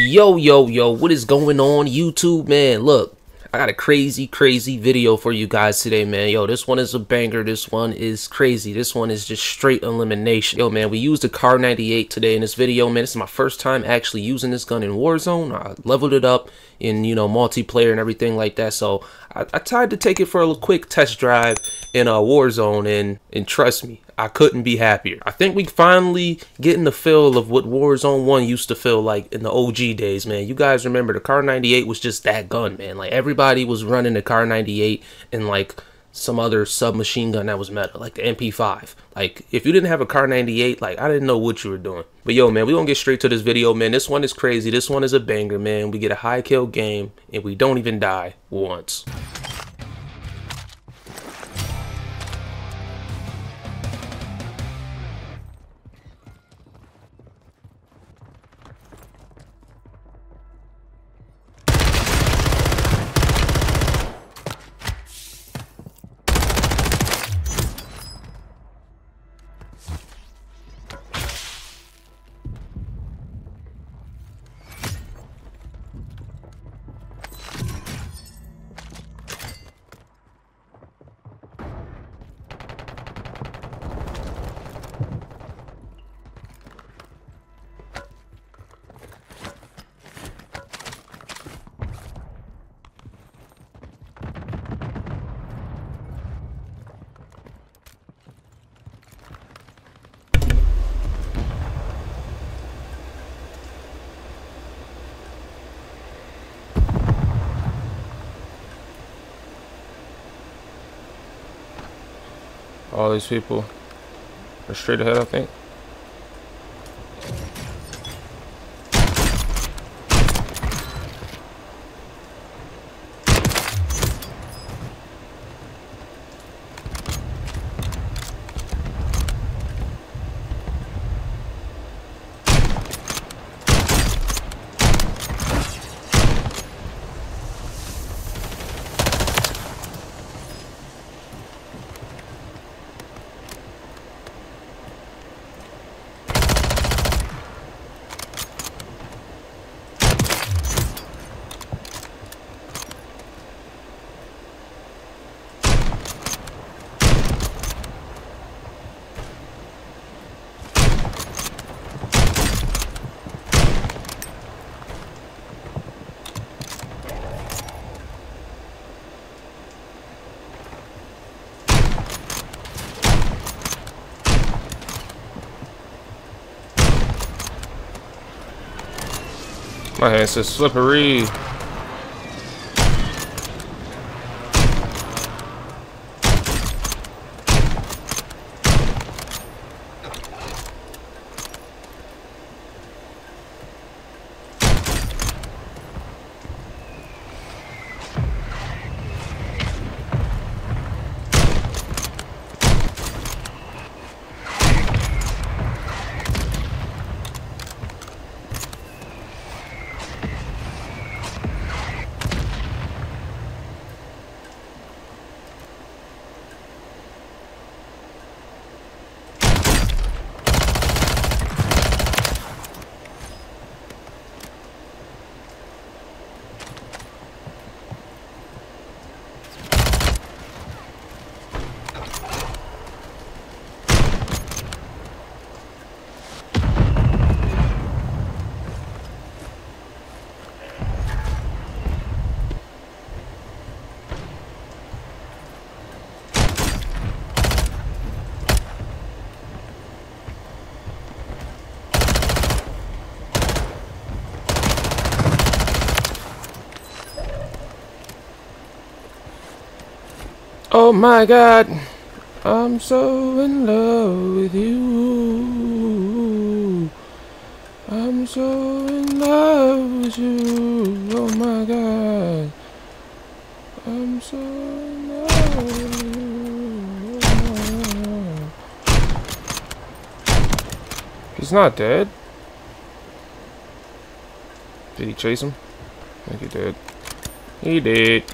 Yo, what is going on, YouTube, man? Look, I got a crazy video for you guys today, man. Yo, this one is a banger. This one is crazy. This one is just straight elimination. Yo, man, we used the KAR 98 today in this video, man. This is my first time actually using this gun in Warzone. I leveled it up in, you know, multiplayer and everything like that. So I tried to take it for a little quick test drive in Warzone, and trust me, I couldn't be happier. I think we finally getting the feel of what Warzone 1 used to feel like in the OG days, man. You guys remember the KAR 98 was just that gun, man. Like, everybody was running the KAR 98 and like some other submachine gun that was meta, like the mp5. Like, if you didn't have a KAR 98, like, I didn't know what you were doing. But yo, man, we gonna get straight to this video, man. This one is crazy. This one is a banger, man. We get a high kill game and we don't even die once. All these people are straight ahead, I think. My hands are slippery. Oh my God, I'm so in love with you. I'm so in love with you. Oh my God, I'm so in love with you. He's not dead. Did he chase him? I think he did. He did.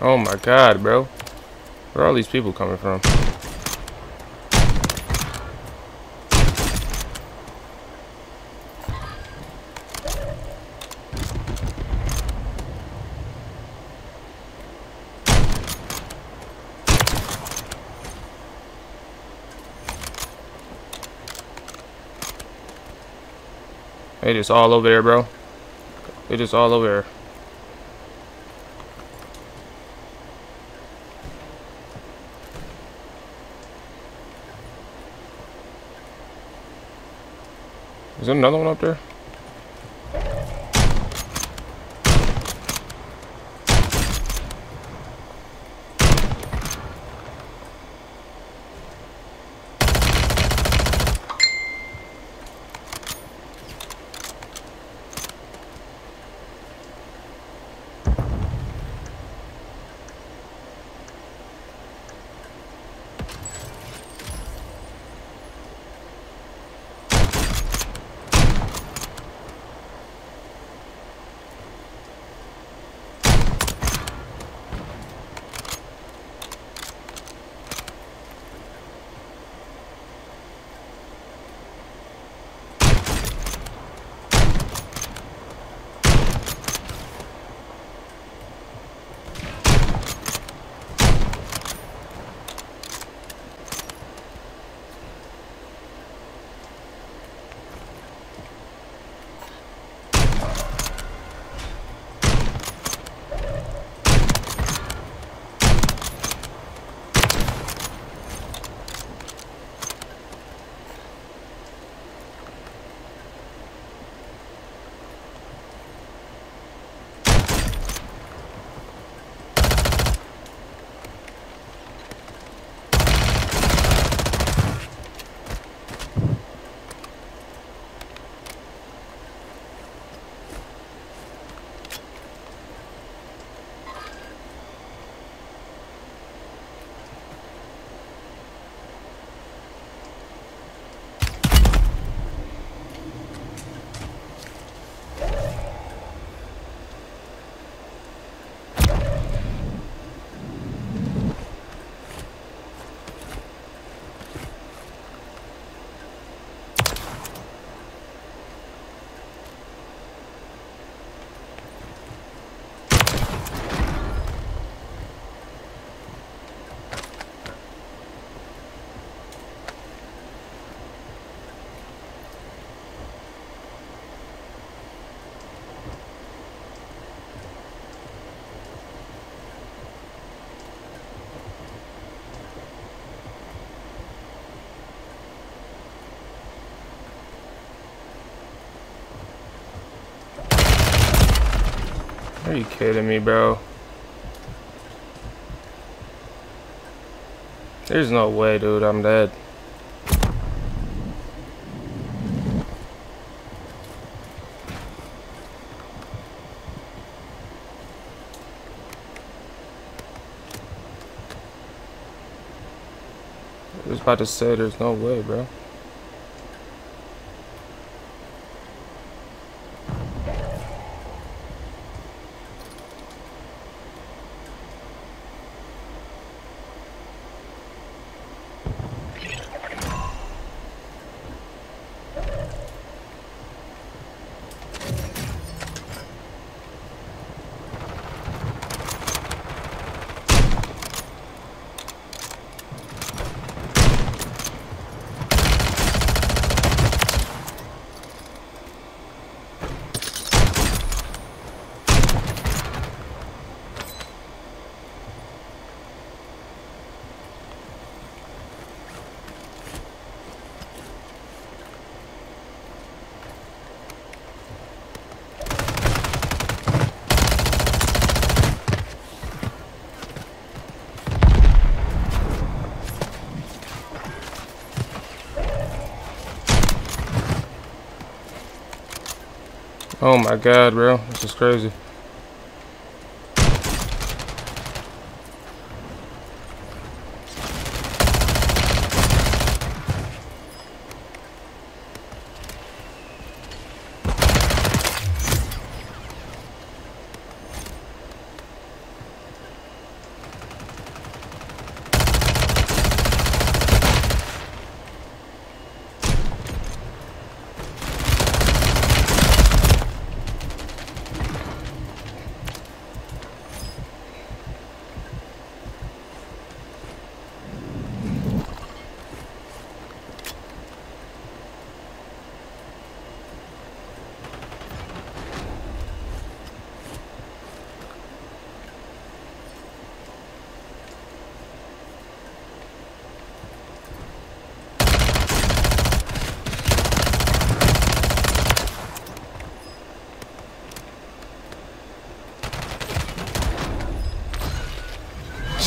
Oh my god, bro. Where are all these people coming from? They just all over there, bro. They just all over there. Is there another one up there? Are you kidding me, bro? There's no way, dude, I'm dead. I was about to say there's no way, bro. Oh my god, bro, this is crazy.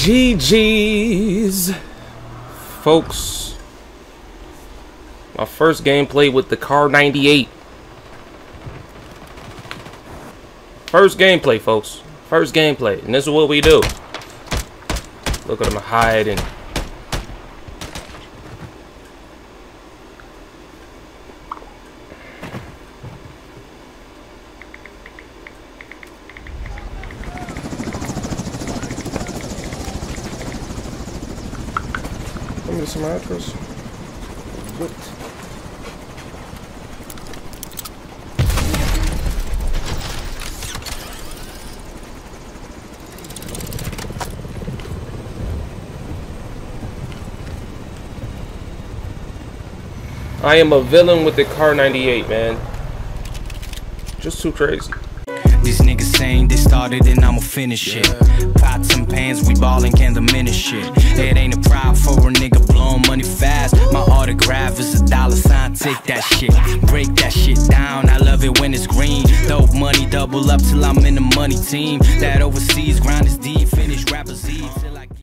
GG's, folks. My first gameplay with the KAR 98. First gameplay, folks. First gameplay, and this is what we do. Look at him hiding. Let me get some address. What? I am a villain with the KAR 98, man. Just too crazy. These niggas saying they started and I'ma finish it. Pots and pans, we ballin', can't diminish it. It ain't a pride for a nigga blowin' money fast. My autograph is $1 sign, take that shit. Break that shit down, I love it when it's green. Dope money, double up till I'm in the money team. That overseas grind is D, finish rappers E.